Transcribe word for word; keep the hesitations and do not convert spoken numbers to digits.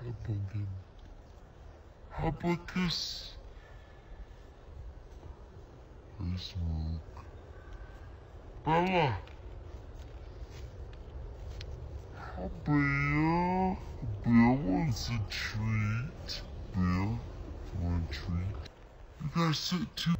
abundant abacus. I smoke. Bella, Bear, Bear wants a treat. Bear, you want a treat? You guys sit too.